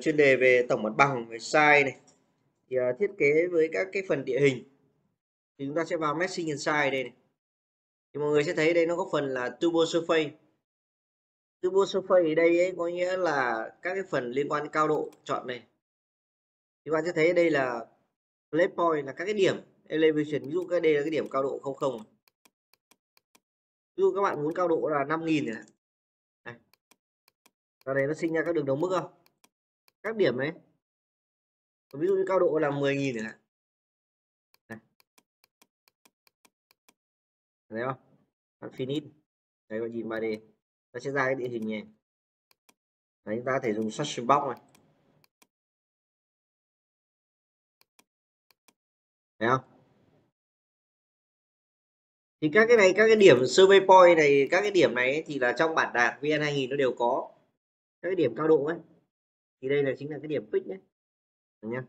chuyên đề về tổng mặt bằng, về size này, thì thiết kế với các cái phần địa hình thì chúng ta sẽ vào Messing Inside đây này. Thì mọi người sẽ thấy đây nó có phần là Toposurface. Toposurface ở đây ấy, có nghĩa là các cái phần liên quan đến cao độ chọn này. Thì bạn sẽ thấy đây là play point, là các cái điểm elevation, ví dụ cái đây là cái điểm cao độ 00. Ví dụ các bạn muốn cao độ là 5000 này. Này. Sau đây nó sinh ra các đường đồng mức không? Các điểm ấy. Còn ví dụ như cao độ là 10000 này. Thấy không? Bạn finish. Đấy, bạn nhìn 3D. Nó sẽ ra cái địa hình này. Đấy, chúng ta có thể dùng selection box này. Thấy không? Thì các cái này, các cái điểm survey point này, các cái điểm này thì là trong bản đạc VN2000 nó đều có. Các cái điểm cao độ ấy. Thì đây là chính là cái điểm fix đấy. Được nhá.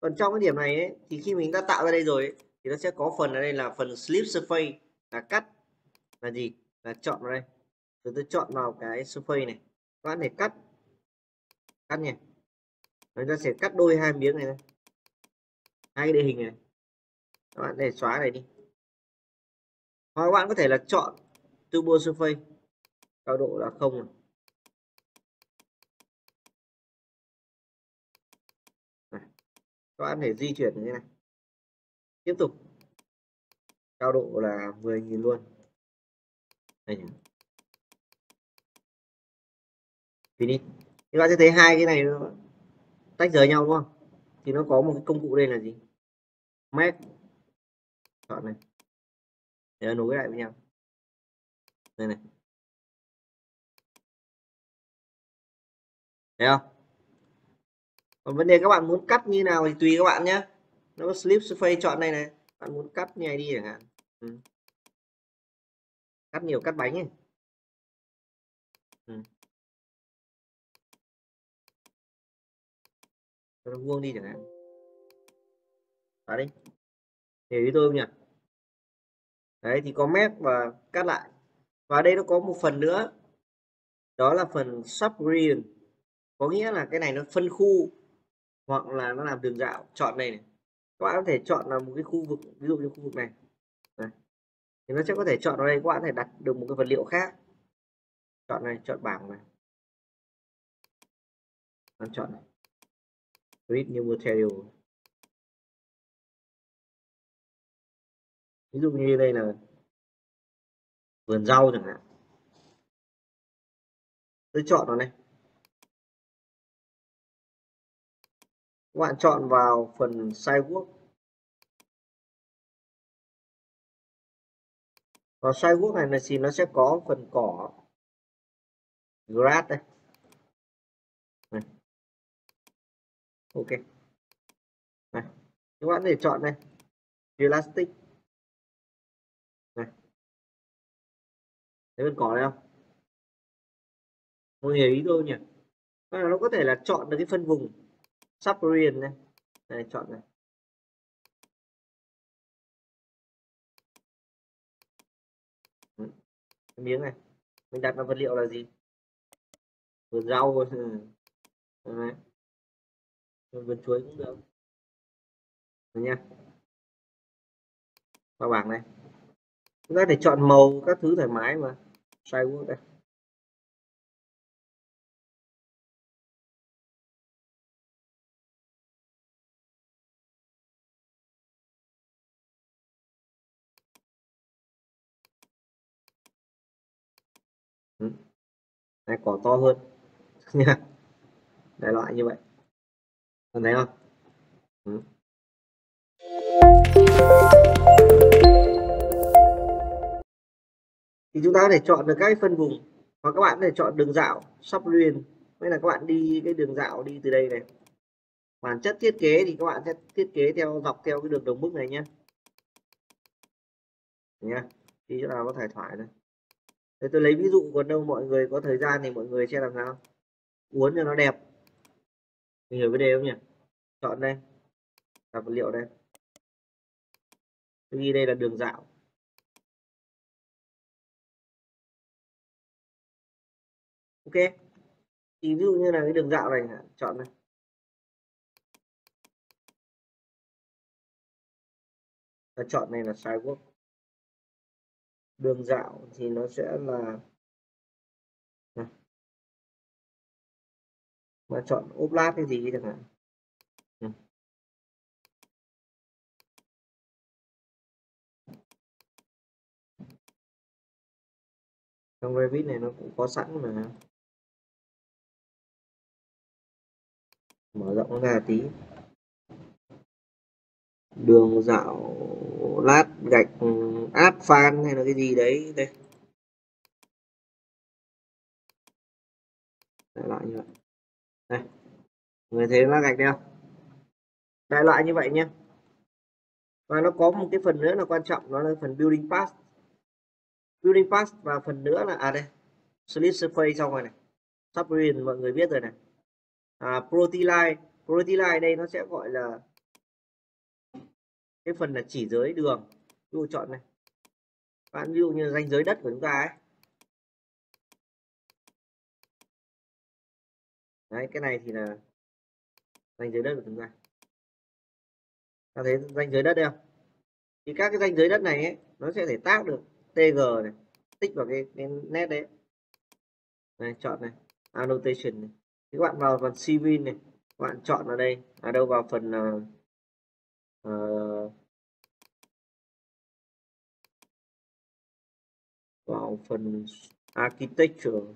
Còn trong cái điểm này ấy, thì khi mình đã tạo ra đây rồi ấy, thì nó sẽ có phần ở đây là phần slip surface, là cắt, là gì? Là chọn vào đây. Rồi tôi chọn vào cái surface này. Các bạn để cắt. Cắt nhỉ. Rồi ta sẽ cắt đôi hai miếng này thôi. Hai cái địa hình này. Các bạn để xóa này đi. Hoặc các bạn có thể là chọn Toposurface. Cao độ là 0 này. Các bạn để di chuyển như thế này. Tiếp tục. Cao độ là 10000 luôn. Đây nhỉ. Finish. Các bạn sẽ thấy hai cái này nó tách rời nhau đúng không? Thì nó có một cái công cụ đây là gì? Mét. Chọn này. Để nối lại với nhau. Đây này. Thấy không? Còn vấn đề các bạn muốn cắt như nào thì tùy các bạn nhé. Nó có slip surface chọn đây này. Bạn muốn cắt như này đi chẳng hạn. Cắt nhiều, cắt bánh ấy. Nó vuông đi chẳng hạn. Đó đi. Hiểu ý tôi không nhỉ? Đấy thì có mép và cắt lại. Và đây nó có một phần nữa. Đó là phần subregion. Có nghĩa là cái này nó phân khu. Hoặc là nó làm đường dạo. Chọn đây này. Các bạn có thể chọn là một cái khu vực, ví dụ như khu vực này. Đấy. Thì nó sẽ có thể chọn vào đây, các bạn có thể đặt được một cái vật liệu khác. Chọn này, chọn bảng này. Bạn chọn này. Create new material. Ví dụ như đây là vườn rau chẳng hạn. Tôi chọn vào này. Các bạn chọn vào phần sidewalk. Vào sidewalk này là gì? Nó sẽ có phần cỏ grass đây. Này. Ok. Này. Các bạn để chọn đây. Elastic. Này. Thấy phần cỏ này không? Mọi người hiểu ý tôi nhỉ? Nó có thể là chọn được cái phân vùng. Subregion này. Đây chọn này. Cái miếng này. Mình đặt vào vật liệu là gì? Vườn rau thôi. Đấy. Vườn chuối cũng được. Được nha. Vào bảng này. Chúng ta để chọn màu các thứ thoải mái mà. Sidewalk đây. Này cỏ to hơn nha. Đại loại như vậy. Còn thấy không? Thì chúng ta có thể chọn được các phân vùng. Và các bạn có thể chọn đường dạo subregion. Nên là các bạn đi cái đường dạo đi từ đây này. Bản chất thiết kế thì các bạn sẽ thiết kế theo dọc theo cái đường đồng mức này nhé. Nha. Thì chỗ nào có thể thoải này. Thế tôi lấy ví dụ, còn đâu mọi người có thời gian thì mọi người sẽ làm sao? Uốn cho nó đẹp. Mình hiểu vấn đề không nhỉ? Chọn đây. Đặt vật liệu đây. Tôi ghi đây là đường dạo. Ok. Thì ví dụ như là cái đường dạo này chọn này, và chọn này là sidewalk. Đường dạo thì nó sẽ là này. Mà chọn ốp lát cái gì chẳng hạn. Trong Revit này nó cũng có sẵn mà, mở rộng ra tí. Đường dạo lát gạch áp phan hay là cái gì đấy đây. Đại loại như vậy. Đây. Người thấy lát gạch đây không? Đại loại như vậy nhé. Và nó có một cái phần nữa là quan trọng, đó là phần building path. Building path và phần nữa là đây, split surface trong này này. Subdivision mọi người biết rồi này. Protyline, protyline đây nó sẽ gọi là cái phần là chỉ giới đường. Ví dụ chọn này, bạn ví dụ như ranh giới đất của chúng ta ấy. Đấy, cái này thì là ranh giới đất của chúng ta. Ta thấy ranh giới đất đây không? Thì các cái ranh giới đất này ấy, nó sẽ để tác được TG này, tích vào cái nét đấy. Này, chọn này, annotation này. Các bạn vào phần CV này, các bạn chọn ở đây, ở đâu vào phần vào phần architecture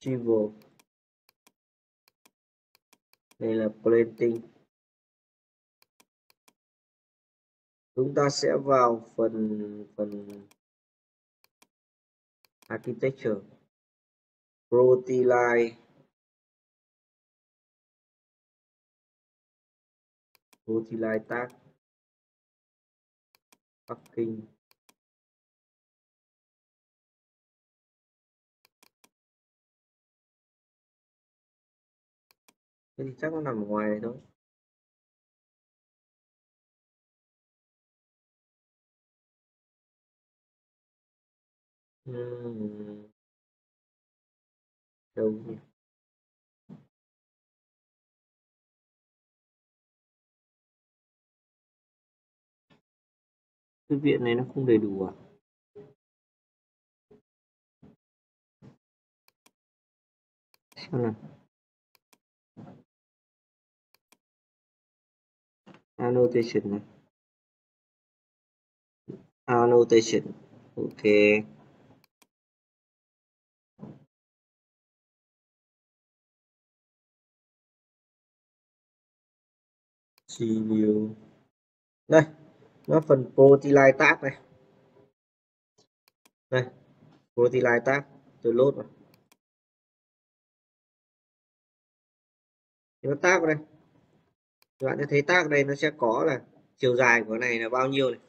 civil. Đây là planning. Chúng ta sẽ vào phần architecture protyline. Protyline tag parking. Thế thì chắc nó nằm ở ngoài này thôi. Đâu nhỉ? Cái viện này nó không đầy đủ à? Xem nào. Annotation này. Annotation. Ok. Preview. Đây. Nó phần protyline tag này. Đây, protyline tag tôi load vào. Nó tag vào đây. Các bạn sẽ thấy tag đây nó sẽ có là chiều dài của này là bao nhiêu này.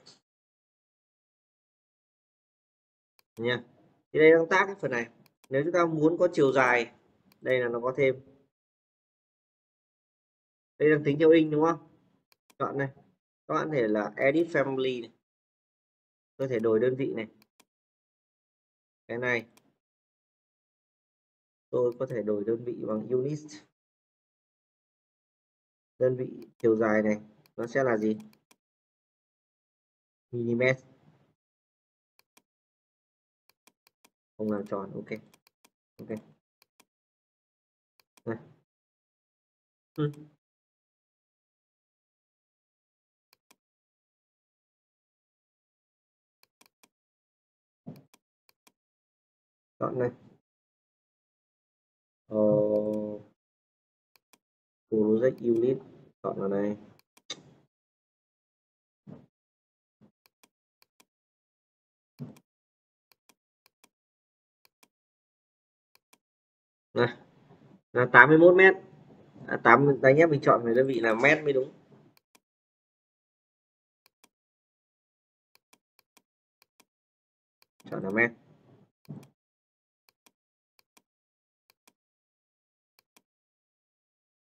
Nha. Thì đây đang tag cái phần này. Nếu chúng ta muốn có chiều dài, đây là nó có thêm. Đây đang tính theo inch đúng không? Chọn này. Các bạn có thể là edit family này. Có thể đổi đơn vị này. Cái này tôi có thể đổi đơn vị bằng unit. Đơn vị chiều dài này nó sẽ là gì? Mm. Không làm tròn, ok. Ok. Này. Chọn này, project unit, chọn ở đây, này là 81 mét, 8 đánh nhé, mình chọn về đơn vị là mét mới đúng. Chọn là mét.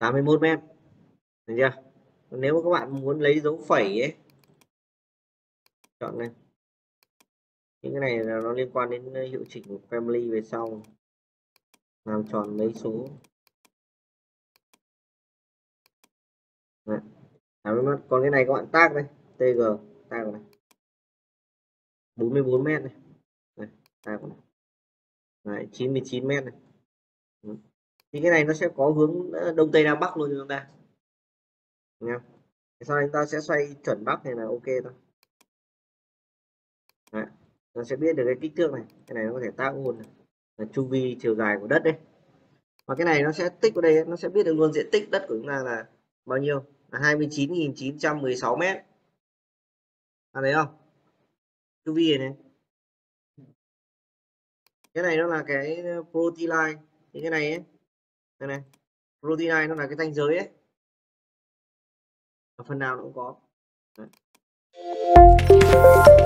Tám mươi mốt mét, được chưa? Nếu mà các bạn muốn lấy dấu phẩy ấy, chọn này. Những cái này là nó liên quan đến hiệu chỉnh của family về sau. làm tròn lấy số. Đấy. Còn cái này các bạn tag đây, tg tag này 44 m này, đây, tag này. Đấy, 99 m này. Đấy. Thì cái này nó sẽ có hướng đông tây nam bắc luôn cho chúng ta. Nghe không? Sau này chúng ta sẽ xoay chuẩn bắc này là ok thôi. Đấy. Nó sẽ biết được cái kích thước này, cái này nó có thể tag luôn này. Là chu vi chiều dài của đất đấy. Và cái này nó sẽ tích vào đây, nó sẽ biết được luôn diện tích đất của chúng ta là bao nhiêu, là 29.916 m. Các thấy không? Chu vi này. Cái này nó là cái protyline, thì cái này ấy, đây này, protyline nó là cái ranh giới ấy. Phần nào nó cũng có. Đấy.